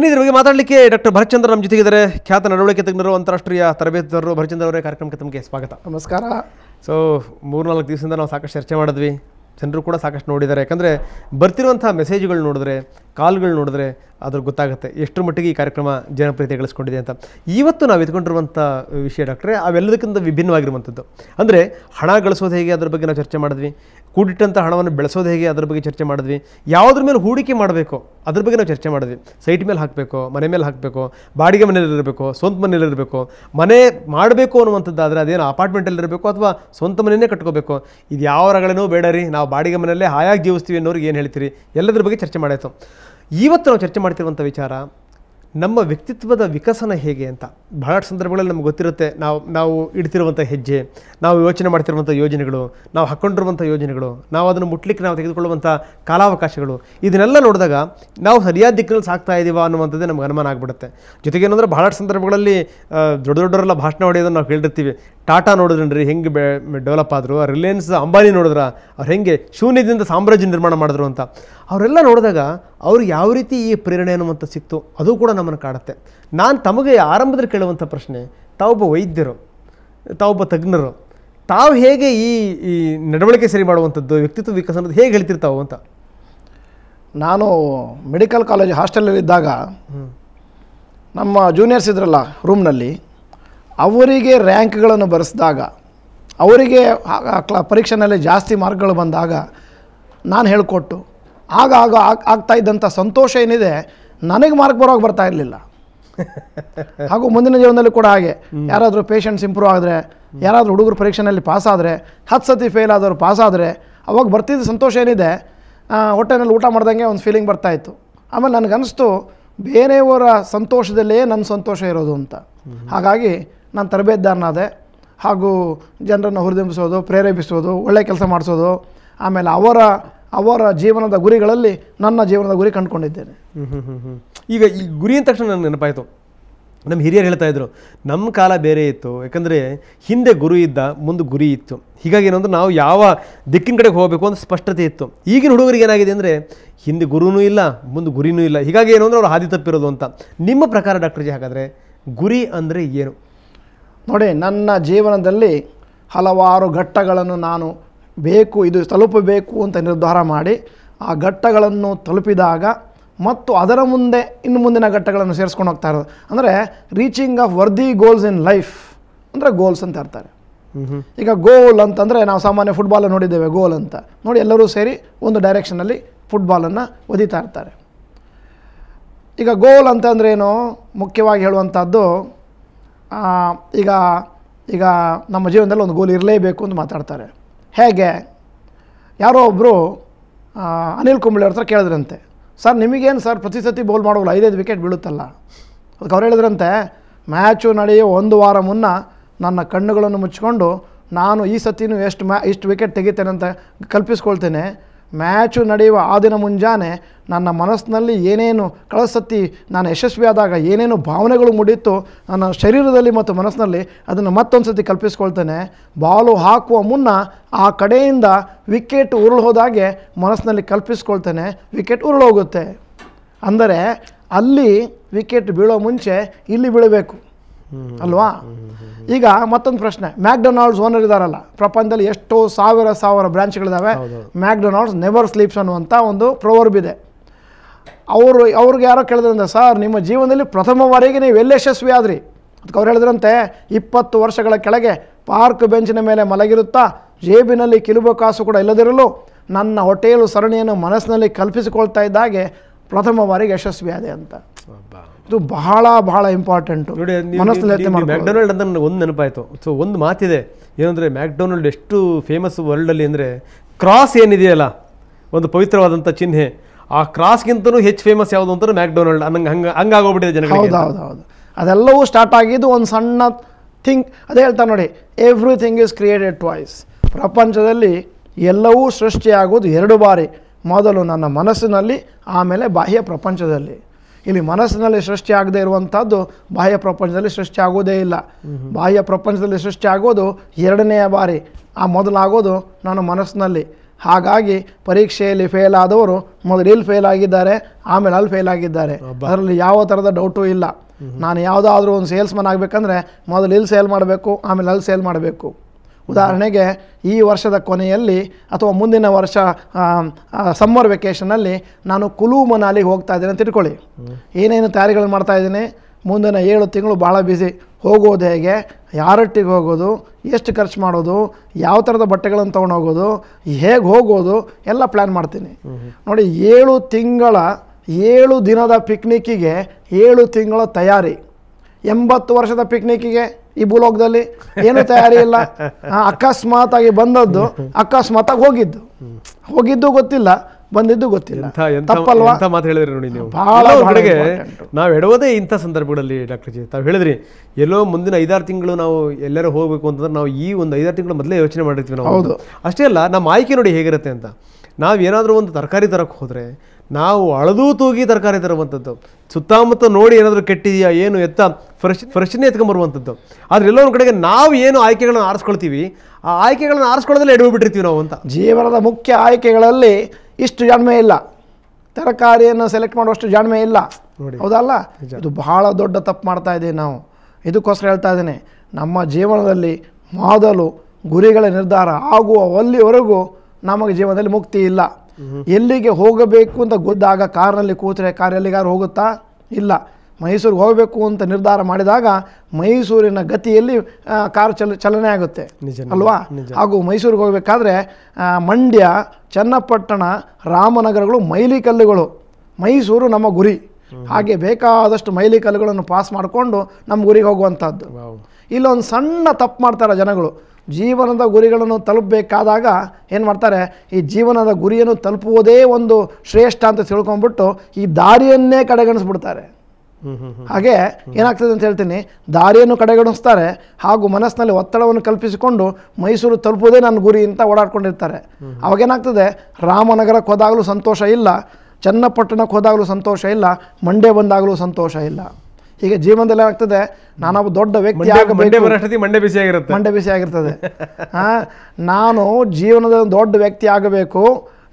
ಬನ್ನಿ ಇದರ ಬಗ್ಗೆ ಮಾತಾಡಲಿಕ್ಕೆ ಡಾಕ್ಟರ್ ಭರತ್ ಚಂದ್ರ ನಮ್ಮ ಜೊತೆಗೆ ಇದ್ದಾರೆ. ಖ್ಯಾತ ನಡವಳಿಕೆ ತಜ್ಞರು, ಅಂತಾರಾಷ್ಟ್ರೀಯ ತರಬೇತುದಾರರು. ಭರತ್ ಚಂದ್ರ ಅವರೇ, ಕಾರ್ಯಕ್ರಮಕ್ಕೆ ತಮಗೆ ಸ್ವಾಗತ. ನಮಸ್ಕಾರ. ಸೊ 3-4 ದಿವಸದಿಂದ ನಾವು ಸಾಕಷ್ಟು ಚರ್ಚೆ ಮಾಡಿದ್ವಿ, ಜನರು ಕೂಡ ಸಾಕಷ್ಟು ನೋಡಿದ್ದಾರೆ. ಯಾಕಂದರೆ ಬರ್ತಿರುವಂಥ ಮೆಸೇಜ್ಗಳು ನೋಡಿದ್ರೆ, ಕಾಲ್ಗಳು ನೋಡಿದ್ರೆ ಅದ್ರ ಗೊತ್ತಾಗುತ್ತೆ ಎಷ್ಟರ ಮಟ್ಟಿಗೆ ಈ ಕಾರ್ಯಕ್ರಮ ಜನಪ್ರಿಯತೆ ಗಳಿಸ್ಕೊಂಡಿದೆ ಅಂತ. ಇವತ್ತು ನಾವು ಎತ್ಕೊಂಡಿರುವಂಥ ವಿಷಯ ಡಾಕ್ಟ್ರೆ ಅವೆಲ್ಲದಕ್ಕಿಂತ ವಿಭಿನ್ನವಾಗಿರುವಂಥದ್ದು. ಅಂದರೆ ಹಣ ಗಳಿಸೋದು ಹೇಗೆ, ಅದ್ರ ಬಗ್ಗೆ ನಾವು ಚರ್ಚೆ ಮಾಡಿದ್ವಿ. ಕೂಡಿಟ್ಟಂಥ ಹಣವನ್ನು ಬೆಳೆಸೋದು ಹೇಗೆ, ಅದ್ರ ಬಗ್ಗೆ ಚರ್ಚೆ ಮಾಡಿದ್ವಿ. ಯಾವುದ್ರ ಮೇಲೆ ಹೂಡಿಕೆ ಮಾಡಬೇಕು, ಅದ್ರ ಬಗ್ಗೆ ನಾವು ಚರ್ಚೆ ಮಾಡಿದ್ವಿ. ಸೈಟ್ ಮೇಲೆ ಹಾಕಬೇಕು, ಮನೆ ಮೇಲೆ ಹಾಕಬೇಕು, ಬಾಡಿಗೆ ಮನೆಯಲ್ಲಿರಬೇಕು, ಸ್ವಂತ ಮನೆಯಲ್ಲಿರಬೇಕು, ಮನೆ ಮಾಡಬೇಕು ಅನ್ನುವಂಥದ್ದಾದರೆ ಅದೇನು ಅಪಾರ್ಟ್ಮೆಂಟಲ್ಲಿರಬೇಕು ಅಥವಾ ಸ್ವಂತ ಮನೆಯೇ ಕಟ್ಕೋಬೇಕು, ಇದು ಯಾವ ರಗಳೇನೋ ಬೇಡ ರೀ, ನಾವು ಬಾಡಿಗೆ ಮನೆಯಲ್ಲೇ ಹಾಯಾಗಿ ಜೀವಿಸ್ತೀವಿ ಅನ್ನೋರಿಗೆ ಏನು ಹೇಳ್ತೀರಿ? ಎಲ್ಲದ್ರ ಬಗ್ಗೆ ಚರ್ಚೆ ಮಾಡಾಯಿತು. ಇವತ್ತು ನಾವು ಚರ್ಚೆ ಮಾಡ್ತಿರುವಂಥ ವಿಚಾರ ನಮ್ಮ ವ್ಯಕ್ತಿತ್ವದ ವಿಕಸನ ಹೇಗೆ ಅಂತ. ಬಹಳಷ್ಟು ಸಂದರ್ಭಗಳಲ್ಲಿ ನಮ್ಗೆ ಗೊತ್ತಿರುತ್ತೆ, ನಾವು ಇಡ್ತಿರುವಂಥ ಹೆಜ್ಜೆ, ನಾವು ಯೋಚನೆ ಮಾಡ್ತಿರುವಂಥ ಯೋಜನೆಗಳು, ನಾವು ಹಾಕ್ಕೊಂಡಿರುವಂಥ ಯೋಜನೆಗಳು, ನಾವು ಅದನ್ನು ಮುಟ್ಲಿಕ್ಕೆ ನಾವು ತೆಗೆದುಕೊಳ್ಳುವಂಥ ಕಾಲಾವಕಾಶಗಳು, ಇದನ್ನೆಲ್ಲ ನೋಡಿದಾಗ ನಾವು ಸರಿಯಾದ ದಿಕ್ಕಿನಲ್ಲಿ ಸಾಕ್ತಾ ಇದ್ದೀವ ಅನ್ನುವಂಥದ್ದೇ ನಮ್ಗೆ ಅನುಮಾನ ಆಗಿಬಿಡುತ್ತೆ. ಜೊತೆಗೆ ಏನಂದರೆ ಬಹಳಷ್ಟು ಸಂದರ್ಭಗಳಲ್ಲಿ ದೊಡ್ಡ ದೊಡ್ಡವರೆಲ್ಲ ಭಾಷಣ ಹೊಡೆಯೋದನ್ನು ನಾವು ಕೇಳಿರ್ತೀವಿ. ಟಾಟಾ ನೋಡಿದ್ರಿ ಹೆಂಗೆ ಡೆವಲಪ್ ಆದರು, ರಿಲಯನ್ಸ್ ಅಂಬಾನಿ ನೋಡಿದ್ರ ಅವ್ರು ಹೆಂಗೆ ಶೂನ್ಯದಿಂದ ಸಾಮ್ರಾಜ್ಯ ನಿರ್ಮಾಣ ಮಾಡಿದ್ರು ಅಂತ. ಅವರೆಲ್ಲ ನೋಡಿದಾಗ ಅವ್ರು ಯಾವ ರೀತಿ ಈ ಪ್ರೇರಣೆ ಅನ್ನುವಂಥ ಸಿಕ್ತು ಅದು ಕೂಡ ನಮ್ಮನ್ನು ಕಾಡುತ್ತೆ. ನಾನು ತಮಗೆ ಆರಂಭದಲ್ಲಿ ಕೇಳುವಂಥ ಪ್ರಶ್ನೆ, ತಾವೊಬ್ಬ ವೈದ್ಯರು, ತಾವೊಬ್ಬ ತಜ್ಞರು, ತಾವು ಹೇಗೆ ಈ ನಡವಳಿಕೆ ಸರಿ ಮಾಡುವಂಥದ್ದು, ವ್ಯಕ್ತಿತ್ವ ವಿಕಸನದ ಹೇಗೆ ಹೇಳ್ತಿರ್ತಾವು ಅಂತ? ನಾನು ಮೆಡಿಕಲ್ ಕಾಲೇಜ್ ಹಾಸ್ಟೆಲಲ್ಲಿದ್ದಾಗ ನಮ್ಮ ಜೂನಿಯರ್ಸ್ ಇದ್ರಲ್ಲ ರೂಮ್ನಲ್ಲಿ, ಅವರಿಗೆ ರ್ಯಾಂಕ್ಗಳನ್ನು ಬರೆಸಿದಾಗ, ಅವರಿಗೆ ಪರೀಕ್ಷೆಯಲ್ಲಿ ಜಾಸ್ತಿ ಮಾರ್ಕ್ಗಳು ಬಂದಾಗ ನಾನು ಹೇಳಿಕೊಟ್ಟು ಆಗ ಆಗ್ತಾ ಇದ್ದಂಥ ಸಂತೋಷ ಏನಿದೆ, ನನಗೆ ಮಾರ್ಕ್ ಬರೋವಾಗ ಬರ್ತಾ ಇರಲಿಲ್ಲ. ಹಾಗೂ ಮುಂದಿನ ಜೀವನದಲ್ಲಿ ಕೂಡ ಹಾಗೆ, ಯಾರಾದರೂ ಪೇಷಂಟ್ಸ್ ಇಂಪ್ರೂವ್ ಆದರೆ, ಯಾರಾದರೂ ಹುಡುಗರು ಪರೀಕ್ಷೆಯಲ್ಲಿ ಪಾಸಾದರೆ, 10 ಸತಿ ಫೇಲ್ ಆದವರು ಪಾಸಾದರೆ, ಅವಾಗ ಬರ್ತಿದ್ದ ಸಂತೋಷ ಏನಿದೆ, ಹೊಟ್ಟೆನಲ್ಲಿ ಊಟ ಮಾಡ್ದಂಗೆ ಒಂದು ಫೀಲಿಂಗ್ ಬರ್ತಾಯಿತ್ತು. ಆಮೇಲೆ ನನಗನ್ನಿಸ್ತು ಬೇರೆಯವರ ಸಂತೋಷದಲ್ಲೇ ನನ್ನ ಸಂತೋಷ ಇರೋದು ಅಂತ. ಹಾಗಾಗಿ ನಾನು ತರಬೇತುದಾರನಾದೆ, ಹಾಗೂ ಜನರನ್ನು ಹುರಿದುಂಬಿಸೋದು, ಪ್ರೇರೇಪಿಸೋದು, ಒಳ್ಳೆಯ ಕೆಲಸ ಮಾಡಿಸೋದು, ಆಮೇಲೆ ಅವರ ಜೀವನದ ಗುರಿಗಳಲ್ಲಿ ನನ್ನ ಜೀವನದ ಗುರಿ ಕಂಡುಕೊಂಡಿದ್ದೇನೆ. ಈಗ ಈ ಗುರಿ ಅಂದ ತಕ್ಷಣ ನನಗೆ ನೆನಪಾಯಿತು, ನಮ್ಮ ಹಿರಿಯರು ಹೇಳ್ತಾಯಿದ್ರು ನಮ್ಮ ಕಾಲ ಬೇರೆ ಇತ್ತು, ಯಾಕಂದರೆ ಹಿಂದೆ ಗುರು ಇದ್ದ, ಮುಂದೆ ಗುರಿ ಇತ್ತು. ಹೀಗಾಗಿ ಏನಂದ್ರೆ ನಾವು ಯಾವ ದಿಕ್ಕಿನ ಕಡೆಗೆ ಹೋಗಬೇಕು ಅಂತ ಸ್ಪಷ್ಟತೆ ಇತ್ತು. ಈಗಿನ ಹುಡುಗರಿಗೆ ಏನಾಗಿದೆ ಅಂದರೆ ಹಿಂದೆ ಗುರುನೂ ಇಲ್ಲ, ಮುಂದೆ ಗುರಿನೂ ಇಲ್ಲ. ಹೀಗಾಗಿ ಏನಂದ್ರೆ ಅವ್ರು ಹಾದಿ ತಪ್ಪಿರೋದು ಅಂತ. ನಿಮ್ಮ ಪ್ರಕಾರ ಡಾಕ್ಟರ್ ಜಿ ಹಾಗಾದರೆ ಗುರಿ ಅಂದರೆ ಏನು? ನೋಡಿ, ನನ್ನ ಜೀವನದಲ್ಲಿ ಹಲವಾರು ಘಟ್ಟಗಳನ್ನು ನಾನು ಇದು ತಲುಪಬೇಕು ಅಂತ ನಿರ್ಧಾರ ಮಾಡಿ, ಆ ಘಟ್ಟಗಳನ್ನು ತಲುಪಿದಾಗ ಮತ್ತು ಅದರ ಮುಂದೆ ಇನ್ನು ಮುಂದಿನ ಘಟ್ಟಗಳನ್ನು ಸೇರಿಸ್ಕೊಂಡು ಹೋಗ್ತಾ ಇರೋದು. ಅಂದರೆ reaching of worthy goals in life ಅಂದರೆ ಗೋಲ್ಸ್ ಅಂತ ಇರ್ತಾರೆ. ಈಗ ಗೋಲ್ ಅಂತಂದರೆ ನಾವು ಸಾಮಾನ್ಯ ಫುಟ್ಬಾಲ್ ನೋಡಿದ್ದೇವೆ, ಗೋಲ್ ಅಂತ ನೋಡಿ ಎಲ್ಲರೂ ಸೇರಿ ಒಂದು ಡೈರೆಕ್ಷನಲ್ಲಿ ಫುಟ್ಬಾಲನ್ನು ಒದೀತಾ ಇರ್ತಾರೆ. ಈಗ ಗೋಲ್ ಅಂತಂದ್ರೇನು ಮುಖ್ಯವಾಗಿ ಹೇಳುವಂಥದ್ದು, ಈಗ ಈಗ ನಮ್ಮ ಜೀವನದಲ್ಲಿ ಒಂದು ಗೋಲ್ ಇರಲೇಬೇಕು ಅಂತ ಮಾತಾಡ್ತಾರೆ. ಹೇಗೆ? ಯಾರೋ ಒಬ್ಬರು ಅನಿಲ್ ಕುಂಬ್ಳೆ ಅವ್ರ ಹತ್ರ ಕೇಳಿದ್ರಂತೆ, ಸರ್ ನಿಮಗೇನು ಸರ್ ಪ್ರತಿ ಸತಿ ಬೌಲ್ ಮಾಡೋಲ್ಲ, 5-5 ವಿಕೆಟ್ ಬೀಳುತ್ತಲ್ಲ? ಅದಕ್ಕೆ ಅವ್ರು ಹೇಳಿದ್ರಂತೆ, ಮ್ಯಾಚು ನಡೆಯೋ 1 ವಾರ ಮುನ್ನ ನನ್ನ ಕಣ್ಣುಗಳನ್ನು ಮುಚ್ಚಿಕೊಂಡು ನಾನು ಈ ಸತಿನೂ ಇಷ್ಟು ವಿಕೆಟ್ ತೆಗಿತೇನೆ ಅಂತ ಕಲ್ಪಿಸ್ಕೊಳ್ತೇನೆ. ಮ್ಯಾಚು ನಡೆಯುವ ಆ ದಿನ ಮುಂಜಾನೆ ನನ್ನ ಮನಸ್ಸಿನಲ್ಲಿ ಏನೇನು ಕಳೆದ ಸತಿ ನಾನು ಯಶಸ್ವಿಯಾದಾಗ ಏನೇನು ಭಾವನೆಗಳು ಮೂಡಿತ್ತು ನನ್ನ ಶರೀರದಲ್ಲಿ ಮತ್ತು ಮನಸ್ಸಿನಲ್ಲಿ ಅದನ್ನು ಮತ್ತೊಂದು ಸತಿ ಕಲ್ಪಿಸ್ಕೊಳ್ತೇನೆ. ಬಾಲು ಹಾಕುವ ಮುನ್ನ ಆ ಕಡೆಯಿಂದ ವಿಕೆಟ್ ಉರುಳು ಹೋದಾಗೆ ಮನಸ್ಸಿನಲ್ಲಿ ಕಲ್ಪಿಸ್ಕೊಳ್ತೇನೆ, ವಿಕೆಟ್ ಉರುಳು ಹೋಗುತ್ತೆ. ಅಂದರೆ ಅಲ್ಲಿ ವಿಕೆಟ್ ಬೀಳೋ ಮುಂಚೆ ಇಲ್ಲಿ ಬೀಳಬೇಕು ಅಲ್ವಾ? ಈಗ ಮತ್ತೊಂದು ಪ್ರಶ್ನೆ, ಮ್ಯಾಕ್ಡೊನಾಲ್ಡ್ಸ್ ಓನರ್ ಇದ್ದಾರಲ್ಲ, ಪ್ರಪಂಚದಲ್ಲಿ ಎಷ್ಟೋ ಸಾವಿರ ಬ್ರ್ಯಾಂಚ್ಗಳಿದ್ದಾವೆ, ಮ್ಯಾಕ್ಡೊನಾಲ್ಡ್ಸ್ ನೆವರ್ ಸ್ಲೀಪ್ಸ್ ಅನ್ನುವಂಥ ಒಂದು ಪ್ರೊವರ್ಬ್ ಇದೆ. ಅವ್ರಿಗೆ ಯಾರೋ ಕೇಳಿದ್ರಂತೆ, ಸರ್ ನಿಮ್ಮ ಜೀವನದಲ್ಲಿ ಪ್ರಥಮ ಬಾರಿಗೆ ನೀವು ಎಲ್ಲಿ ಯಶಸ್ವಿ ಆದ್ರಿ? ಅದಕ್ಕೆ ಅವ್ರು ಹೇಳಿದ್ರಂತೆ, 20 ವರ್ಷಗಳ ಕೆಳಗೆ ಪಾರ್ಕ್ ಬೆಂಚಿನ ಮೇಲೆ ಮಲಗಿರುತ್ತಾ, ಜೇಬಿನಲ್ಲಿ ಕಿಲುಬು ಕಾಸು ಕೂಡ ಇಲ್ಲದಿರಲು ನನ್ನ ಹೋಟೆಲ್ ಸರಣಿಯನ್ನು ಮನಸ್ಸಿನಲ್ಲಿ ಕಲ್ಪಿಸಿಕೊಳ್ತಾ ಇದ್ದಾಗೆ ಪ್ರಥಮ ಬಾರಿಗೆ ಯಶಸ್ವಿ ಆದೆ ಅಂತ. ಇದು ಬಹಳ ಇಂಪಾರ್ಟೆಂಟು. ಮ್ಯಾಕ್ಡೊನಾಲ್ಡ್ ಅಂತ ನನಗೆ ಒಂದು ನೆನಪಾಯಿತು. ಸೊ ಒಂದು ಮಾತಿದೆ ಏನಂದರೆ, ಮ್ಯಾಕ್ಡೊನಾಲ್ಡ್ ಎಷ್ಟು ಫೇಮಸ್ ವರ್ಲ್ಡಲ್ಲಿ ಅಂದರೆ, ಕ್ರಾಸ್ ಏನಿದೆಯಲ್ಲ ಒಂದು ಪವಿತ್ರವಾದಂಥ ಚಿಹ್ನೆ, ಆ ಕ್ರಾಸ್ಗಿಂತನೂ ಹೆಚ್ಚು ಫೇಮಸ್ ಯಾವುದು ಅಂತಂದ್ರೆ ಮ್ಯಾಕ್ಡೊನಾಲ್ಡ್. ಹಂಗಾಗೋಗ್ಬಿಟ್ಟಿದೆ ಜನಗಳಿಗೆ. ಹೌದು, ಅದೆಲ್ಲವೂ ಸ್ಟಾರ್ಟ್ ಆಗಿದ್ದು ಒಂದು ಸಣ್ಣ ಥಿಂಗ್. ಅದೇ ಹೇಳ್ತಾ ನೋಡಿ, ಎವ್ರಿಥಿಂಗ್ ಈಸ್ ಕ್ರಿಯೇಟೆಡ್ ಟ್ವಾಯ್ಸ್. ಪ್ರಪಂಚದಲ್ಲಿ ಎಲ್ಲವೂ ಸೃಷ್ಟಿಯಾಗೋದು 2 ಬಾರಿ, ಮೊದಲು ನನ್ನ ಮನಸ್ಸಿನಲ್ಲಿ, ಆಮೇಲೆ ಬಾಹ್ಯ ಪ್ರಪಂಚದಲ್ಲಿ. ಇಲ್ಲಿ ಮನಸ್ಸಿನಲ್ಲಿ ಸೃಷ್ಟಿಯಾಗದೇ ಇರುವಂಥದ್ದು ಬಾಹ್ಯ ಪ್ರಪಂಚದಲ್ಲಿ ಸೃಷ್ಟಿಯಾಗೋದೇ ಇಲ್ಲ. ಬಾಹ್ಯ ಪ್ರಪಂಚದಲ್ಲಿ ಸೃಷ್ಟಿಯಾಗೋದು 2ನೇ ಬಾರಿ, ಆ ಮೊದಲಾಗೋದು ನಾನು ಮನಸ್ಸಿನಲ್ಲಿ. ಹಾಗಾಗಿ ಪರೀಕ್ಷೆಯಲ್ಲಿ ಫೇಲ್ ಆದವರು ಮೊದಲು ಇಲ್ಲಿ ಫೇಲ್ ಆಗಿದ್ದಾರೆ, ಆಮೇಲೆ ಅಲ್ಲಿ ಫೇಲ್ ಆಗಿದ್ದಾರೆ. ಅದರಲ್ಲಿ ಯಾವ ಥರದ ಡೌಟು ಇಲ್ಲ. ನಾನು ಯಾವುದಾದ್ರೂ ಒಂದು ಸೇಲ್ಸ್ಮನ್ ಆಗಬೇಕಂದ್ರೆ ಮೊದಲು ಇಲ್ಲಿ ಸೇಲ್ ಮಾಡಬೇಕು, ಆಮೇಲೆ ಅಲ್ಲಿ ಸೇಲ್ ಮಾಡಬೇಕು. ಉದಾಹರಣೆಗೆ ಈ ವರ್ಷದ ಕೊನೆಯಲ್ಲಿ ಅಥವಾ ಮುಂದಿನ ವರ್ಷ ಸಮ್ಮರ್ ವೆಕೇಷನಲ್ಲಿ ನಾನು ಕುಲು ಮನಾಲಿಗೆ ಹೋಗ್ತಾ ಇದ್ದೀನಿ ಅಂತ ತಿಳ್ಕೊಳ್ಳಿ. ಏನೇನು ತಯಾರಿಗಳು ಮಾಡ್ತಾಯಿದ್ದೀನಿ, ಮುಂದಿನ 7 ತಿಂಗಳು ಭಾಳ ಬ್ಯುಸಿ. ಹೋಗೋದು ಹೇಗೆ, ಯಾರೊಟ್ಟಿಗೆ ಹೋಗೋದು, ಎಷ್ಟು ಖರ್ಚು ಮಾಡೋದು, ಯಾವ ಥರದ ಬಟ್ಟೆಗಳನ್ನು ತೊಗೊಂಡೋಗೋದು, ಹೇಗೆ ಹೋಗೋದು ಎಲ್ಲ ಪ್ಲ್ಯಾನ್ ಮಾಡ್ತೀನಿ. ನೋಡಿ, 7 ದಿನದ ಪಿಕ್ನಿಕ್ಕಿಗೆ 7 ತಿಂಗಳ ತಯಾರಿ. 80 ವರ್ಷದ ಪಿಕ್ನಿಕ್ಕಿಗೆ ಈ ಭೂಲೋಕದಲ್ಲಿ ಏನೂ ತಯಾರಿ ಇಲ್ಲ. ಅಕಸ್ಮಾತಾಗಿ ಬಂದದ್ದು, ಅಕಸ್ಮಾತಾಗಿ ಹೋಗಿದ್ದು ಗೊತ್ತಿಲ್ಲ, ಬಂದಿದ್ದು ಗೊತ್ತಿಲ್ಲ. ತಪ್ಪಲ್ವಾ? ಮಾತು ಹೇಳಿದ್ರಿ ನೋಡಿ ನೀವು. ಭಾಳ ಕಡೆಗೆ ನಾವು ಎಡೋದೇ ಇಂಥ ಸಂದರ್ಭಗಳಲ್ಲಿ ಡಾಕ್ಟರ್ ಜಿ. ತಾವು ಹೇಳಿದ್ರಿ ಎಲ್ಲೋ ಮುಂದಿನ 5-6 ತಿಂಗಳು ನಾವು ಎಲ್ಲರೂ ಹೋಗಬೇಕು ಅಂತಂದ್ರೆ ನಾವು ಈ ಒಂದು 5-6 ತಿಂಗಳು ಮೊದಲೇ ಯೋಚನೆ ಮಾಡಿರ್ತೀವಿ ನಾವು. ಹೌದು, ಅಷ್ಟೇ ಅಲ್ಲ, ನಮ್ಮ ಆಯ್ಕೆ ನೋಡಿ ಹೇಗಿರುತ್ತೆ ಅಂತ. ನಾವೇನಾದರೂ ಒಂದು ತರಕಾರಿ ತರಕ್ಕೆ ಹೋದರೆ ನಾವು ಅಳದೂ ತೂಗಿ ತರಕಾರಿ ತರುವಂಥದ್ದು, ಸುತ್ತಮುತ್ತ ನೋಡಿ ಏನಾದರೂ ಕೆಟ್ಟಿದೆಯಾ ಏನು ಎತ್ತ ಫ್ರೆಶ್ನೇ ಎತ್ಕೊಂಬರುವಂಥದ್ದು. ಆದರೆ ಎಲ್ಲೋ ಒಂದು ಕಡೆಗೆ ನಾವು ಏನು ಆಯ್ಕೆಗಳನ್ನು ಆರಿಸ್ಕೊಳ್ತೀವಿ, ಆ ಆಯ್ಕೆಗಳನ್ನು ಆರಿಸ್ಕೊಳ್ಳೋದಲ್ಲೇ ಎಡಬಿಟ್ಟಿರ್ತೀವಿ ನಾವು ಅಂತ. ಜೀವನದ ಮುಖ್ಯ ಆಯ್ಕೆಗಳಲ್ಲಿ ಇಷ್ಟು ಜಾಣ್ಮೆ ಇಲ್ಲ, ತರಕಾರಿಯನ್ನು ಸೆಲೆಕ್ಟ್ ಮಾಡುವಷ್ಟು ಜಾಣ್ಮೆ ಇಲ್ಲ. ಹೌದಲ್ಲ, ಇದು ಬಹಳ ದೊಡ್ಡ ತಪ್ಪು ಮಾಡ್ತಾ ಇದ್ದೀವಿ ನಾವು. ಇದಕ್ಕೋಸ್ಕರ ಹೇಳ್ತಾ ಇದ್ದೀನಿ, ನಮ್ಮ ಜೀವನದಲ್ಲಿ ಮೊದಲು ಗುರಿಗಳ ನಿರ್ಧಾರ ಆಗುವ ಅಲ್ಲಿವರೆಗೂ ನಮಗೆ ಜೀವನದಲ್ಲಿ ಮುಕ್ತಿ ಇಲ್ಲ. ಎಲ್ಲಿಗೆ ಹೋಗಬೇಕು ಅಂತ ಗೊತ್ತಾಗ ಕಾರಲ್ಲಿ ಕೂತ್ರೆ ಕಾರ್ ಎಲ್ಲಿಗಾರು ಹೋಗುತ್ತಾ? ಇಲ್ಲ. ಮೈಸೂರಿಗೆ ಹೋಗಬೇಕು ಅಂತ ನಿರ್ಧಾರ ಮಾಡಿದಾಗ ಮೈಸೂರಿನ ಗತಿಯಲ್ಲಿ ಕಾರ್ ಚಲನೆ ಆಗುತ್ತೆ ಅಲ್ವಾ? ಹಾಗೂ ಮೈಸೂರಿಗೆ ಹೋಗಬೇಕಾದ್ರೆ ಮಂಡ್ಯ, ಚನ್ನಪಟ್ಟಣ, ರಾಮನಗರಗಳು ಮೈಲಿಕಲ್ಲುಗಳು. ಮೈಸೂರು ನಮ್ಮ ಗುರಿ. ಹಾಗೆ ಬೇಕಾದಷ್ಟು ಮೈಲಿಕಲ್ಲುಗಳನ್ನು ಪಾಸ್ ಮಾಡಿಕೊಂಡು ನಮ್ಮ ಗುರಿಗೆ ಹೋಗುವಂಥದ್ದು. ಇಲ್ಲೊಂದು ಸಣ್ಣ ತಪ್ಪು ಮಾಡ್ತಾರೆ ಜನಗಳು. ಜೀವನದ ಗುರಿಗಳನ್ನು ತಲುಪಬೇಕಾದಾಗ ಏನು ಮಾಡ್ತಾರೆ, ಈ ಜೀವನದ ಗುರಿಯನ್ನು ತಲುಪುವುದೇ ಒಂದು ಶ್ರೇಷ್ಠ ಅಂತ ತಿಳ್ಕೊಂಡ್ಬಿಟ್ಟು ಈ ದಾರಿಯನ್ನೇ ಕಡೆಗಣಿಸ್ಬಿಡ್ತಾರೆ. ಹಾಗೆ ಏನಾಗ್ತದೆ ಅಂತ ಹೇಳ್ತೀನಿ, ದಾರಿಯನ್ನು ಕಡೆಗಣಿಸ್ತಾರೆ ಹಾಗೂ ಮನಸ್ಸಿನಲ್ಲಿ ಒತ್ತಡವನ್ನು ಕಲ್ಪಿಸಿಕೊಂಡು ಮೈಸೂರು ತಲುಪುವುದೇ ನನ್ನ ಗುರಿ ಅಂತ ಓಡಾಡ್ಕೊಂಡಿರ್ತಾರೆ. ಅವಾಗೇನಾಗ್ತದೆ, ರಾಮನಗರಕ್ಕೆ ಹೋದಾಗಲೂ ಸಂತೋಷ ಇಲ್ಲ, ಚನ್ನಪಟ್ಟಣಕ್ಕೆ ಹೋದಾಗಲೂ ಸಂತೋಷ ಇಲ್ಲ, ಮಂಡ್ಯ ಬಂದಾಗಲೂ ಸಂತೋಷ ಇಲ್ಲ. ಹೀಗೆ ಜೀವನದಲ್ಲಿ ಏನಾಗ್ತದೆ, ನಾನೊಬ್ಬ ದೊಡ್ಡ ವ್ಯಕ್ತಿ ಆಗಬೇಕು, ಮಂಡೆ ಬಿಸಿ ಆಗಿರ್ತದೆ. ನಾನು ಜೀವನದಲ್ಲಿ ದೊಡ್ಡ ವ್ಯಕ್ತಿ ಆಗಬೇಕು,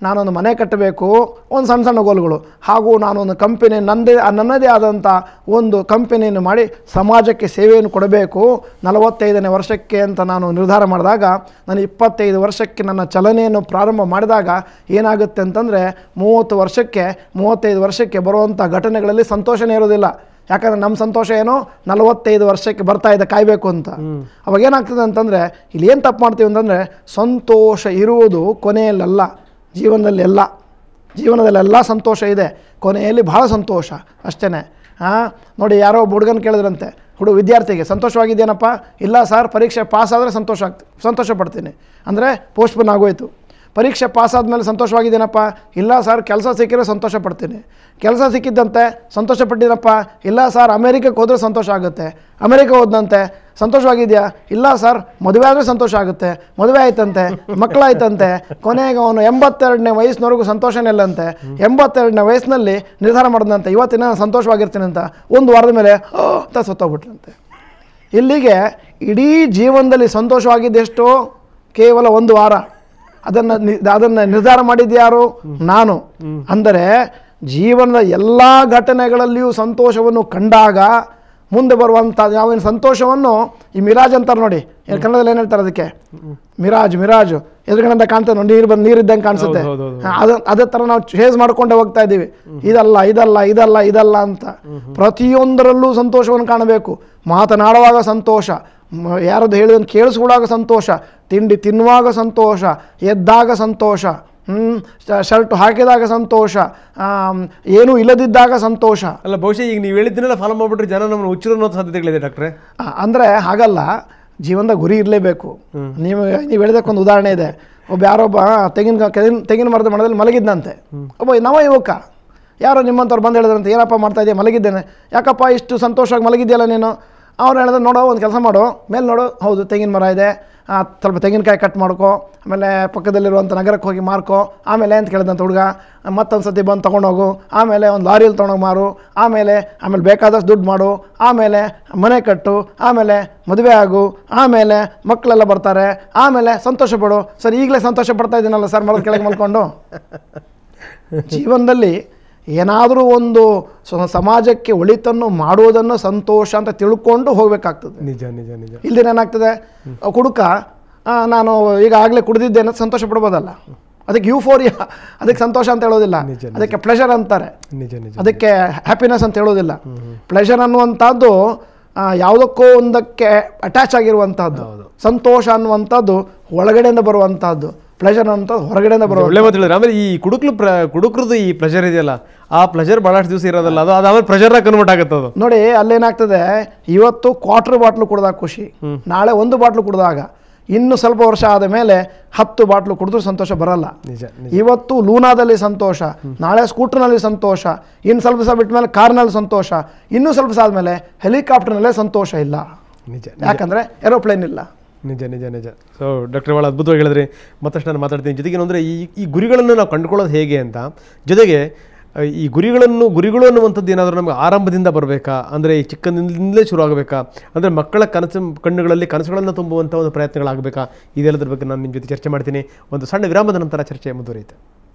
ನಾನೊಂದು ಮನೆ ಕಟ್ಟಬೇಕು, ಒಂದು ಸಣ್ಣ ಸಣ್ಣ ಗೋಲುಗಳು, ಹಾಗೂ ನಾನೊಂದು ಕಂಪನಿ, ನನ್ನದೇ ಆದಂಥ ಒಂದು ಕಂಪನಿಯನ್ನು ಮಾಡಿ ಸಮಾಜಕ್ಕೆ ಸೇವೆಯನ್ನು ಕೊಡಬೇಕು 45ನೇ ವರ್ಷಕ್ಕೆ ಅಂತ ನಾನು ನಿರ್ಧಾರ ಮಾಡಿದಾಗ, ನಾನು 25 ವರ್ಷಕ್ಕೆ ನನ್ನ ಚಲನೆಯನ್ನು ಪ್ರಾರಂಭ ಮಾಡಿದಾಗ ಏನಾಗುತ್ತೆ ಅಂತಂದರೆ 35 ವರ್ಷಕ್ಕೆ ಬರುವಂಥ ಘಟನೆಗಳಲ್ಲಿ ಸಂತೋಷನೇ ಇರೋದಿಲ್ಲ. ಯಾಕಂದರೆ ನಮ್ಮ ಸಂತೋಷ ಏನೋ 45 ವರ್ಷಕ್ಕೆ ಬರ್ತಾ ಇದೆ ಕಾಯಬೇಕು ಅಂತ. ಅವಾಗೇನಾಗ್ತದೆ ಅಂತಂದರೆ, ಇಲ್ಲಿ ಏನು ತಪ್ಪು ಮಾಡ್ತೀವಿ ಅಂತಂದರೆ, ಸಂತೋಷ ಇರುವುದು ಕೊನೆಯಲ್ಲೆಲ್ಲ, ಜೀವನದಲ್ಲೆಲ್ಲ ಸಂತೋಷ ಇದೆ, ಕೊನೆಯಲ್ಲಿ ಭಾಳ ಸಂತೋಷ ಅಷ್ಟೇ. ನೋಡಿ, ಯಾರೋ ಒಬ್ಬ ಹುಡುಗನ ಕೇಳಿದ್ರಂತೆ, ವಿದ್ಯಾರ್ಥಿಗೆ, ಸಂತೋಷವಾಗಿದ್ದೇನಪ್ಪ? ಇಲ್ಲ ಸರ್, ಪರೀಕ್ಷೆ ಪಾಸ್ ಆದರೆ ಸಂತೋಷ ಪಡ್ತೀನಿ, ಅಂದರೆ ಪೋಸ್ಟ್ಪೋನ್ ಆಗೋಯಿತು. ಪರೀಕ್ಷೆ ಪಾಸ್ ಆದಮೇಲೆ ಸಂತೋಷವಾಗಿದ್ದೀನಪ್ಪ? ಇಲ್ಲ ಸರ್, ಕೆಲಸ ಸಿಕ್ಕಿದ್ರೆ ಸಂತೋಷ ಪಡ್ತೀನಿ. ಕೆಲಸ ಸಿಕ್ಕಿದ್ದಂತೆ ಸಂತೋಷ ಪಟ್ಟಿದ್ದೀನಪ್ಪ? ಇಲ್ಲ ಸರ್, ಅಮೇರಿಕಕ್ಕೆ ಹೋದರೆ ಸಂತೋಷ ಆಗುತ್ತೆ. ಅಮೇರಿಕ ಹೋದಂತೆ ಸಂತೋಷವಾಗಿದೆಯಾ? ಇಲ್ಲ ಸರ್, ಮದುವೆ ಆದರೆ ಸಂತೋಷ ಆಗುತ್ತೆ. ಮದುವೆ ಆಯ್ತಂತೆ, ಮಕ್ಕಳಾಯ್ತಂತೆ, ಕೊನೆಗೆ ಅವನು 82ನೇ ವಯಸ್ಸಿನವರೆಗೂ ಸಂತೋಷನೇ ಇಲ್ಲಂತೆ. 82ನೇ ವಯಸ್ಸಿನಲ್ಲಿ ನಿರ್ಧಾರ ಮಾಡಿದಂತೆ, ಇವತ್ತಿನ ಸಂತೋಷವಾಗಿರ್ತೀನಿ ಅಂತ, ಒಂದು ವಾರದ ಮೇಲೆ ಅಂತ ಸತ್ತೋಗ್ಬಿಟ್ರಂತೆ. ಇಲ್ಲಿಗೆ ಇಡೀ ಜೀವನದಲ್ಲಿ ಸಂತೋಷವಾಗಿದ್ದೆಷ್ಟು? ಕೇವಲ 1 ವಾರ. ಅದನ್ನು ನಿರ್ಧಾರ ಮಾಡಿದ್ಯಾರು? ನಾನು. ಅಂದರೆ ಜೀವನದ ಎಲ್ಲ ಘಟನೆಗಳಲ್ಲಿಯೂ ಸಂತೋಷವನ್ನು ಕಂಡಾಗ ಮುಂದೆ ಬರುವಂಥ ನಾವೇನು ಸಂತೋಷವನ್ನು, ಈ ಮಿರಾಜ್ ಅಂತಾರೆ ನೋಡಿ, ಕನ್ನಡದಲ್ಲಿ ಏನು ಹೇಳ್ತಾರೆ ಅದಕ್ಕೆ, ಮಿರಾಜು ಎದುರುಗಡೆಯಿಂದ ಕಾಣ್ತದೆ ನೋಡಿ, ನೀರಿದ್ದಂಗೆ ಕಾಣಿಸುತ್ತೆ. ಅದೇ ಥರ ನಾವು ಚೇಸ್ ಮಾಡ್ಕೊಂಡೆ ಹೋಗ್ತಾ ಇದ್ದೀವಿ. ಇದಲ್ಲ ಇದಲ್ಲ ಇದಲ್ಲ ಇದಲ್ಲ ಅಂತ ಪ್ರತಿಯೊಂದರಲ್ಲೂ ಸಂತೋಷವನ್ನು ಕಾಣಬೇಕು. ಮಾತನಾಡುವಾಗ ಸಂತೋಷ, ಯಾರದ್ದು ಹೇಳಿದನ್ನು ಕೇಳಿಸ್ಕೊಡಾಗ ಸಂತೋಷ, ತಿಂಡಿ ತಿನ್ನುವಾಗ ಸಂತೋಷ, ಎದ್ದಾಗ ಸಂತೋಷ, ಶರ್ಟ್ ಹಾಕಿದಾಗ ಸಂತೋಷ, ಏನೂ ಇಲ್ಲದಿದ್ದಾಗ ಸಂತೋಷ. ಅಲ್ಲ, ಬಹುಶಃ ಈಗ ನೀವು ಹೇಳಿದ್ದನ್ನೆಲ್ಲ ಫಾಲೋ ಮಾಡಿಬಿಟ್ರೆ ಜನ ನಮ್ಮನ್ನು ಹುಚ್ಚರನ್ನೋ ಸಾಧ್ಯತೆಗಳಿದೆ ಡಾಕ್ಟ್ರೆ. ಅಂದರೆ ಹಾಗಲ್ಲ, ಜೀವನದ ಗುರಿ ಇರಲೇಬೇಕು. ನೀವು ಹೇಳಿದಕ್ಕೊಂದು ಉದಾಹರಣೆ ಇದೆ. ಯಾರೊಬ್ಬ ತೆಂಗಿನ ಮರದ ಮರದಲ್ಲಿ ಮಲಗಿದ್ದಂತೆ ಒಬ್ಬ ನವ ಯುವಕ. ಯಾರೋ ನಿಮ್ಮಂಥವ್ರು ಬಂದು ಹೇಳಿದ್ರಂತೆ, ಏನಪ್ಪ ಮಾಡ್ತಾ ಇದೆಯಾ? ಮಲಗಿದ್ದೇನೆ. ಯಾಕಪ್ಪ ಇಷ್ಟು ಸಂತೋಷವಾಗಿ ಮಲಗಿದೆಯಲ್ಲ ನೀನು? ಅವ್ರು ಹೇಳಿದ್ರು ನೋಡೋ ಒಂದು ಕೆಲಸ ಮಾಡೋ ಮೇಲೆ ನೋಡು ಹೌದು ತೆಂಗಿನ ಮರ ಇದೆ ಸ್ವಲ್ಪ ತೆಂಗಿನಕಾಯಿ ಕಟ್ ಮಾಡ್ಕೋ ಆಮೇಲೆ ಪಕ್ಕದಲ್ಲಿರುವಂಥ ನಗರಕ್ಕೆ ಹೋಗಿ ಮಾರ್ಕೋ ಆಮೇಲೆ ಅಂತ ಕೇಳಿದಂಥ ಹುಡುಗ ಮತ್ತೊಂದು ಸರ್ತಿ ಬಂದು ತೊಗೊಂಡೋಗು ಆಮೇಲೆ ಒಂದು ಲಾರಿಯಲ್ಲಿ ತೊಗೊಂಡೋಗಿ ಮಾರು ಆಮೇಲೆ ಬೇಕಾದಷ್ಟು ದುಡ್ಡು ಮಾಡು ಆಮೇಲೆ ಮನೆ ಕಟ್ಟು ಆಮೇಲೆ ಮದುವೆ ಆಗು ಆಮೇಲೆ ಮಕ್ಕಳೆಲ್ಲ ಬರ್ತಾರೆ ಆಮೇಲೆ ಸಂತೋಷಪಡು ಸರ್ ಈಗಲೇ ಸಂತೋಷ ಪಡ್ತಾ ಇದ್ದೀನಲ್ಲ ಸರ್ ಮರದ ಕೆಳಗೆ ಮಲ್ಕೊಂಡು ಜೀವನದಲ್ಲಿ ಏನಾದರೂ ಒಂದು ಸಮಾಜಕ್ಕೆ ಒಳಿತನ್ನು ಮಾಡುವುದನ್ನು ಸಂತೋಷ ಅಂತ ತಿಳ್ಕೊಂಡು ಹೋಗಬೇಕಾಗ್ತದೆ. ನಿಜ ನಿಜ ನಿಜ ಇಲ್ದೇನೆ ಏನಾಗ್ತದೆ ಕುಡುಕ ನಾನು ಈಗಾಗಲೇ ಕುಡಿದಿದ್ದೆ ಅನ್ನೋದು ಸಂತೋಷ ಪಡ್ಬೋದಲ್ಲ, ಅದಕ್ಕೆ ಯೂಫೋರಿಯಾ ಅದಕ್ಕೆ ಸಂತೋಷ ಅಂತ ಹೇಳೋದಿಲ್ಲ, ಅದಕ್ಕೆ ಪ್ಲೆಷರ್ ಅಂತಾರೆ, ಅದಕ್ಕೆ ಹ್ಯಾಪಿನೆಸ್ ಅಂತ ಹೇಳೋದಿಲ್ಲ. ಪ್ಲೆಷರ್ ಅನ್ನುವಂಥದ್ದು ಯಾವುದಕ್ಕೋ ಒಂದಕ್ಕೆ ಅಟ್ಯಾಚ್ ಆಗಿರುವಂಥದ್ದು, ಸಂತೋಷ ಅನ್ನುವಂಥದ್ದು ಒಳಗಡೆಯಿಂದ ಬರುವಂಥದ್ದು, ಪ್ಲೆಷರ್ ಅಂತ ಹೊರಗಡೆಯಿಂದ ಬರೋದು. ಒಳ್ಳೆ ಮಾತು ಹೇಳಿದ್ರೆ ಆಮೇಲೆ ಈ ಕುಡುಕ್ರದ್ದು ಈ ಪ್ಲೆಷರ್ ಇದೆಯಲ್ಲ ಆ ಪ್ಲೆಷರ್ ಭಾಳಷ್ಟು ದಿವಸ ಇರೋದಲ್ಲ, ಅದು ಆಮೇಲೆ ಪ್ರೆಷರ್ನ ಕನ್ವರ್ಟ್ ಆಗುತ್ತೆ. ಅದು ನೋಡಿ ಅಲ್ಲೇನಾಗ್ತದೆ, ಇವತ್ತು ಕ್ವಾರ್ಟರ್ ಬಾಟ್ಲು ಕುಡ್ದಾಗ ಖುಷಿ, ನಾಳೆ ಒಂದು ಬಾಟ್ಲು ಕುಡ್ದಾಗ, ಇನ್ನು ಸ್ವಲ್ಪ ವರ್ಷ ಆದ ಮೇಲೆ 10 ಬಾಟ್ಲು ಕುಡಿದ್ರೂ ಸಂತೋಷ ಬರಲ್ಲ. ನಿಜ, ಇವತ್ತು ಲೂನಾದಲ್ಲಿ ಸಂತೋಷ, ನಾಳೆ ಸ್ಕೂಟರ್ನಲ್ಲಿ ಸಂತೋಷ, ಇನ್ನು ಸ್ವಲ್ಪ ದಿವಸ ಬಿಟ್ಟ ಮೇಲೆ ಕಾರ್ನಲ್ಲಿ ಸಂತೋಷ, ಇನ್ನೂ ಸ್ವಲ್ಪ ದಿವಸ ಆದಮೇಲೆ ಹೆಲಿಕಾಪ್ಟರ್ನಲ್ಲೇ ಸಂತೋಷ ಇಲ್ಲ. ನಿಜ, ಯಾಕಂದರೆ ಏರೋಪ್ಲೇನ್ ಇಲ್ಲ. ನಿಜ ನಿಜ ನಿಜ ಸೊ ಡಾಕ್ಟರ್ ಭಾಳ ಅದ್ಭುತವಾಗಿ ಹೇಳಿದ್ರಿ. ಮತ್ತಷ್ಟು ನಾನು ಮಾತಾಡ್ತೀನಿ. ಜೊತೆಗೆ ಏನಂದರೆ ಈ ಗುರಿಗಳನ್ನು ನಾವು ಕಂಡುಕೊಳ್ಳೋದು ಹೇಗೆ ಅಂತ, ಜೊತೆಗೆ ಈ ಗುರಿಗಳು ಅನ್ನುವಂಥದ್ದು ಏನಾದರೂ ನಮಗೆ ಆರಂಭದಿಂದ ಬರಬೇಕಾ, ಅಂದರೆ ಈ ಚಿಕ್ಕಂದಿಂದಲೇ ಶುರು ಆಗಬೇಕಾ, ಅಂದರೆ ಮಕ್ಕಳ ಕಣ್ಣುಗಳಲ್ಲಿ ಕನಸುಗಳನ್ನು ತುಂಬುವಂಥ ಒಂದು ಪ್ರಯತ್ನಗಳಾಗಬೇಕಾ, ಇದೆಲ್ಲದ್ರ ಬಗ್ಗೆ ನಾನು ನಿಮ್ಮ ಜೊತೆ ಚರ್ಚೆ ಮಾಡ್ತೀನಿ. ಒಂದು ಸಣ್ಣ ವಿರಾಮದ ನಂತರ ಚರ್ಚೆ ಮುಂದುವರಿಯುತ್ತೆ.